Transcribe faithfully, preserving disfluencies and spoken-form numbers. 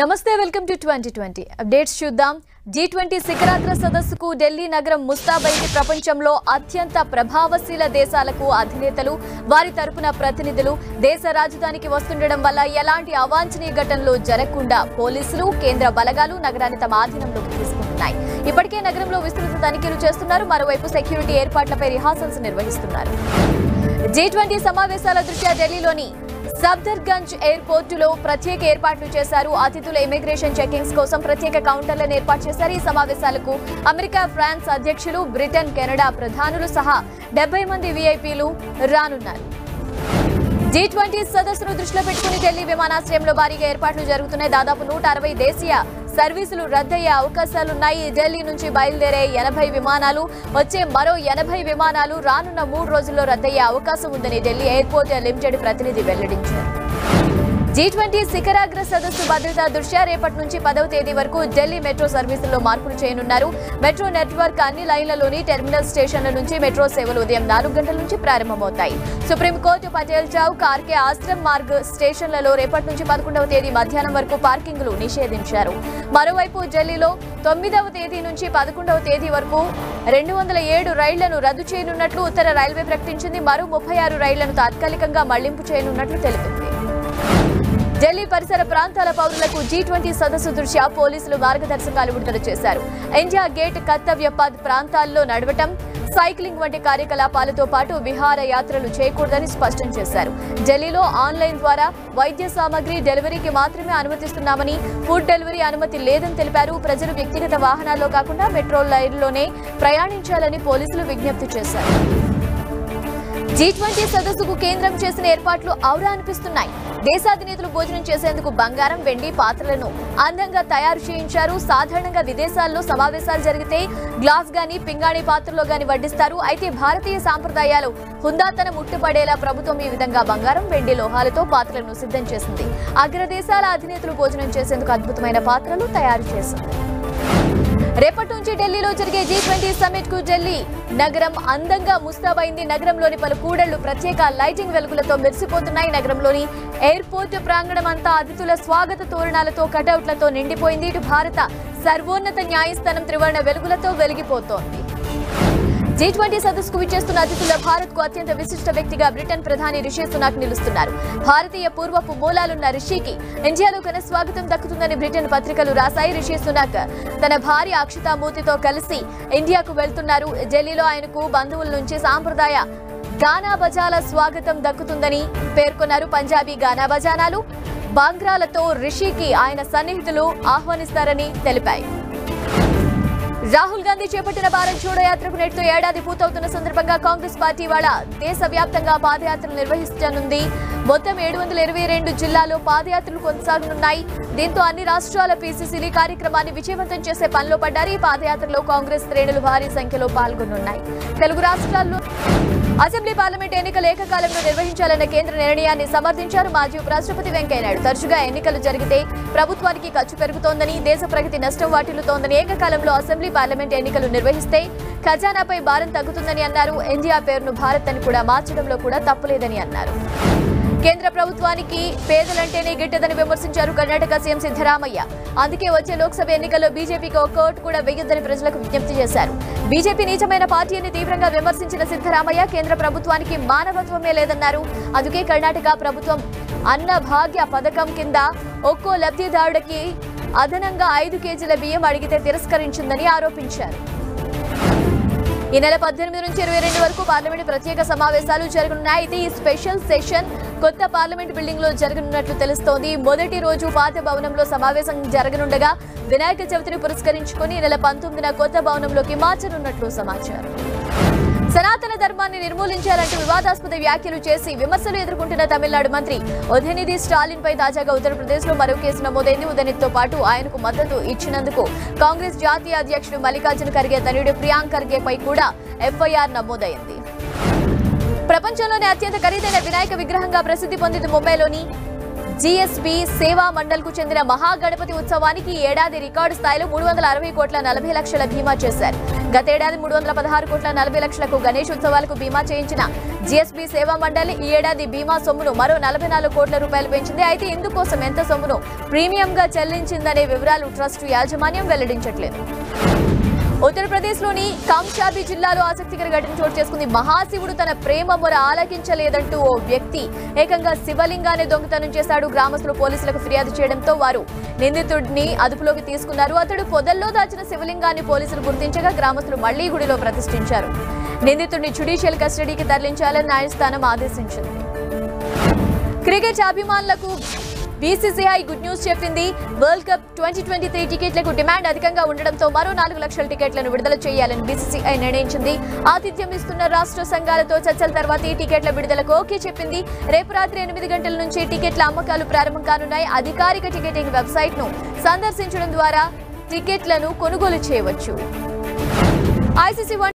నమస్తే welcome to twenty twenty updates చూద్దాం। G twenty శిఖరాగ్ర సదస్సుకు ఢిల్లీ నగరం ముస్తాబైది ప్రపంచంలో అత్యంత ప్రభావశీల దేశాలకు అధినేతలు వారి తరపున ప్రతినిధులు దేశ రాజధానికి వస్తుండడం వల్ల ఎలాంటి అవాంఛనీయ ఘటనలు జరగకుండా పోలీసులు కేంద్ర బలగాలు నగరాన్ని తమ ఆధీనంలోకి తీసుకుంటున్నాయి। ఇప్పటికే నగరంలో విస్తృత తనిఖీలు చేస్తున్నారు। మరోవైపు సెక్యూరిటీ ఏర్పాట్లపై రిహార్సల్స్ నిర్వహిస్తున్నారు। జీ ట్వంటీ సమావేశాల దృష్ట్యా ఢిల్లీలోని సఫ్దర్గంజ్ ఎయిర్పోర్ట్ లో ప్రత్యేక ఏర్పాట్లు చేశారు। అతిథుల ఇమిగ్రేషన్ చెకింగ్స్ కోసం ప్రత్యేక కౌంటర్లను ఏర్పాటు చేశారు। ఈ సమావేశాలకు అమెరికా, ఫ్రాన్స్ అధ్యక్షులు, బ్రిటన్, కెనడా ప్రధానులు సహా డెబ్బై మంది వీఐపీలు రానున్నారు। జీ ట్వంటీ సదస్సును దృష్టిలో పెట్టుకుని ఢిల్లీ విమానాశ్రయంలో భారీగా ఏర్పాట్లు జరుగుతున్నాయి। దాదాపు నూట అరవై దేశీయ సర్వీసులు రద్దయ్యే అవకాశాలున్నాయి। ఢిల్లీ నుంచి బయలుదేరే ఎనభై విమానాలు, వచ్చే మరో ఎనభై విమానాలు రానున్న మూడు రోజుల్లో రద్దయ్యే అవకాశం ఉందని ఢిల్లీ ఎయిర్పోర్ట్ లిమిటెడ్ ప్రతినిధి వెల్లడించారు। జీ ట్వంటీ శిఖరాగ్ర సదస్సు భద్రతా దృష్ట్యా రేపటి నుంచి పదవ తేదీ వరకు ఢిల్లీ మెట్రో సర్వీసుల్లో మార్పులు చేయనున్నారు। మెట్రో నెట్వర్క్ అన్ని లైన్లలోని టెర్మినల్ స్టేషన్ల నుంచి మెట్రో సేవలు ఉదయం నాలుగు గంటల నుంచి ప్రారంభమవుతాయి। సుప్రీంకోర్టు, పటేల్ చౌక్, ఆర్కే ఆశ్రమ్ మార్గ్ స్టేషన్లలో రేపటి నుంచి పదకొండవ తేదీ మధ్యాహ్నం వరకు పార్కింగ్లు నిషేధించారు। మరోవైపు ఢిల్లీలో తొమ్మిదవ తేదీ నుంచి పదకొండవ తేదీ వరకు రెండు వందల ఏడు రైళ్లను రద్దు చేయనున్నట్లు ఉత్తర రైల్వే ప్రకటించింది। మరో ముప్పై ఆరు రైళ్లను తాత్కాలికంగా మళ్లింపు చేయనున్నట్లు తెలిపింది। ఢిల్లీ పరిసర ప్రాంతాల పౌరులకు జీ ట్వంటీ సదస్సు దృష్ట్యా పోలీసులు మార్గదర్శకాలు విడుదల చేశారు। ఇండియా గేట్, కర్తవ్య పథ్ ప్రాంతాల్లో నడవటం, సైక్లింగ్ వంటి కార్యకలాపాలతో పాటు విహారయాత్రలు చేయకూడదని స్పష్టం చేశారు। ఢిల్లీలో ఆన్లైన్ ద్వారా వైద్య సామాగ్రి డెలివరీకి మాత్రమే అనుమతిస్తున్నామని, ఫుడ్ డెలివరీ అనుమతి లేదని తెలిపారు। ప్రజలు వ్యక్తిగత వాహనాల్లో కాకుండా మెట్రో రైలులోనే ప్రయాణించాలని పోలీసులు విజ్ఞప్తి చేశారు। జీ ట్వంటీ సదస్సుకు కేంద్రం చేసిన ఏర్పాట్లు ఔరా అనిపిస్తున్నాయి। దేశాధినేతలు భోజనం చేసేందుకు బంగారం, వెండి పాత్రలను అందంగా తయారు చేయించారు। సాధారణంగా విదేశాల్లో సమావేశాలు జరిగితే గ్లాస్ గాని పింగాణి పాత్రలో గాని వడ్డిస్తారు। అయితే భారతీయ సాంప్రదాయాలు హుందాతనం ముట్టుపడేలా ప్రభుత్వం ఈ విధంగా బంగారం, వెండి లోహాలతో పాత్రలను సిద్ధం చేసింది। అగ్రదేశాల అధినేతలు భోజనం చేసేందుకు అద్భుతమైన పాత్రలు తయారు చేసింది। రేపటి నుంచి ఢిల్లీలో జరిగే జీ ట్వంటీ సమ్మిట్ కు ఢిల్లీ నగరం అందంగా ముస్తాబైంది। నగరంలోని పలు కూడళ్లు ప్రత్యేక లైటింగ్ వెలుగులతో మెరిసిపోతున్నాయి। నగరంలోని ఎయిర్పోర్ట్ ప్రాంగణం అంతా అతిథుల స్వాగత తోరణాలతో, కటౌట్లతో నిండిపోయింది। ఇటు భారత సర్వోన్నత న్యాయస్థానం త్రివర్ణ వెలుగులతో వెలిగిపోతోంది। జీ ట్వంటీ సదస్సుకు విచ్చేస్తున్న అతిథుల భారత్ కు అత్యంత విశిష్ట వ్యక్తిగా బ్రిటన్ ప్రధాని రిషి సునాక్ నిలుస్తున్నారు। భారతీయ పూర్వపు మూలాలున్న రిషికి ఇండియాలో ఘన స్వాగతం దక్కుతుందని బ్రిటన్ పత్రికలు రాశాయి। రిషి సునాక్ తన భార్య అక్షతామూర్తితో కలిసి ఇండియాకు వెళ్తున్నారు। ఢిల్లీలో ఆయనకు బంధువుల నుంచి సాంప్రదాయ గానా బజాల స్వాగతం దక్కుతుందని పేర్కొన్నారు। పంజాబీ గానా బజానాలు, బాంగ్రాలతో రిషికి ఆయన సన్నిహితులు ఆహ్వానిస్తారని తెలిపాయి। రాహుల్ గాంధీ చేపట్టిన భారత్ జోడో యాత్రకు నేటితో ఏడాది పూర్తవుతున్న సందర్భంగా కాంగ్రెస్ పార్టీ ఇవాళ దేశవ్యాప్తంగా పాదయాత్రలు నిర్వహించనుంది। మొత్తం ఏడు వందల ఇరవై రెండు జిల్లాల్లో పాదయాత్రలు కొనసాగనున్నాయి। దీంతో అన్ని రాష్ట్రాల పీసీసీలు ఈ కార్యక్రమాన్ని విజయవంతం చేసే పనిలో పడ్డారు। ఈ పాదయాత్రలో కాంగ్రెస్ శ్రేణులు భారీ సంఖ్యలో పాల్గొనున్నాయి। తెలుగు రాష్ట్రాల్లో అసెంబ్లీ, పార్లమెంట్ ఎన్నికలు ఏకకాలంలో నిర్వహించాలన్న కేంద్ర నిర్ణయాన్ని సమర్థించారు మాజీ ఉపరాష్ట్రపతి వెంకయ్యనాయుడు। తరచుగా ఎన్నికలు జరిగితే ప్రభుత్వానికి ఖర్చు పెరుగుతోందని, దేశ ప్రగతి నష్టం వాటిల్లుతోందని, ఏకకాలంలో అసెంబ్లీ, పార్లమెంట్ ఎన్నికలు నిర్వహిస్తే ఖజానాపై భారం తగ్గుతుందని అన్నారు। ఇండియా పేరును భారత్ అని కూడా మార్చడంలో కూడా తప్పులేదని అన్నారు। కేంద్ర ప్రభుత్వానికి పేదలంటేనే గిట్టదని విమర్శించారు కర్ణాటక సీఎం సిద్దరామయ్య। అందుకే వచ్చే లోక్సభ ఎన్నికల్లో బీజేపీకి ఒక్క ఓటు కూడా వేయొద్దని ప్రజలకు విజ్ఞప్తి చేశారు। బీజేపీ నీచమైన పార్టీ అని తీవ్రంగా విమర్శించిన సిద్దరామయ్య కేంద్ర ప్రభుత్వానికి మానవత్వమే లేదన్నారు। అందుకే కర్ణాటక ప్రభుత్వం అన్న భాగ్య పథకం కింద ఒక్కో లబ్ధిదారుడికి అదనంగా ఐదు కేజీల బియ్యం అడిగితే తిరస్కరించిందని ఆరోపించారు। ఈ నెల పద్దెనిమిది నుంచి ఇరవై రెండు వరకు పార్లమెంట్ ప్రత్యేక సమావేశాలు జరగనున్నాయి। అయితే ఈ స్పెషల్ సెషన్ కొత్త పార్లమెంట్ బిల్డింగ్ లో జరగనున్నట్లు తెలుస్తోంది। మొదటి రోజు పాత భవనంలో సమావేశం జరగనుండగా వినాయక చవితిని పురస్కరించుకుని నెల పంతొమ్మిదిన కొత్త భవనంలోకి మార్చనున్నట్లు సమాచారం। సనాతన ధర్మాన్ని నిర్మూలించాలంటూ వివాదాస్పద వ్యాఖ్యలు చేసి విమర్శలు ఎదుర్కొంటున్న తమిళనాడు మంత్రి ఉదయనిధి స్టాలిన్ పై తాజాగా ఉత్తరప్రదేశ్ లో మరో కేసు నమోదైంది। ఉదయనిధితో పాటు ఆయనకు మద్దతు ఇచ్చినందుకు కాంగ్రెస్ జాతీయ అధ్యక్షుడు మల్లికార్జున ఖర్గే తనయుడు ప్రియాంక్ ఖర్గే పై కూడా ఎఫ్ఐఆర్ నమోదైంది। ప్రపంచంలోనే అత్యంత ఖరీదైన వినాయక విగ్రహంగా ప్రసిద్ధి పొందింది ముంబైలోని జీఎస్బీ సేవా మండల్కు చెందిన మహా గణపతి ఉత్సవానికి ఈ ఏడాది రికార్డు స్థాయిలో మూడు వందల అరవై కోట్ల నలభై లక్షల బీమా చేశారు. గత ఏడాది మూడు వందల పదహారు కోట్ల నలభై లక్షలకు గణేష్ ఉత్సవాలకు బీమా చేయించిన జీఎస్బీ సేవా మండలి ఈ ఏడాది బీమా సొమ్మును మరో నలభై నాలుగు కోట్ల రూపాయలు పెంచింది. అయితే ఇందుకోసం ఎంత సొమ్మును ప్రీమియంగా చెల్లించిందనే వివరాలు ట్రస్ట్ యాజమాన్యం వెల్లడించట్లేదు. ఉత్తరప్రదేశ్లోని కాంశాబీ జిల్లాలో ఆసక్తికర ఘటన చోటు చేసుకుంది. మహాశివుడు తన ప్రేమ మొర ఆలకించలేదంటూ ఓ వ్యక్తి ఏకంగా శివలింగాన్ని దొంగతనం చేశాడు. గ్రామస్తులు పోలీసులకు ఫిర్యాదు చేయడంతో వారు నిందితుడిని అదుపులోకి తీసుకున్నారు. అతడు పొదల్లో దాచిన శివలింగాన్ని పోలీసులు గుర్తించగా గ్రామస్తులు మళ్లీ గుడిలో ప్రతిష్ఠించారు. నిందితుడిని జ్యుడిషియల్ కస్టడీకి తరలించాలని న్యాయస్థానం ఆదేశించింది. క్రికెట్ అభిమానులకు బీసీసీఐ గుడ్ న్యూస్ చెప్పింది. World cup twenty twenty three టికెట్లకు డిమాండ్ అధికంగా ఉండడంతో మరో నాలుగు లక్షల టికెట్లను విడుదల చేయాలని బీసీసీఐ నిర్ణయించింది. ఆతిథ్యం ఇస్తున్న రాష్ట్ర సంఘాలతో చర్చల తర్వాత ఈ టికెట్ల విడుదలకు ఓకే చెప్పింది. రేపు రాత్రి ఎనిమిది గంటల నుంచి టికెట్ల అమ్మకాలు ప్రారంభం కానున్నాయి. అధికారిక టికెటింగ్ వెబ్సైట్ను సందర్శించడం ద్వారా టికెట్లను కొనుగోలు చేయవచ్చు. ఐసీసీ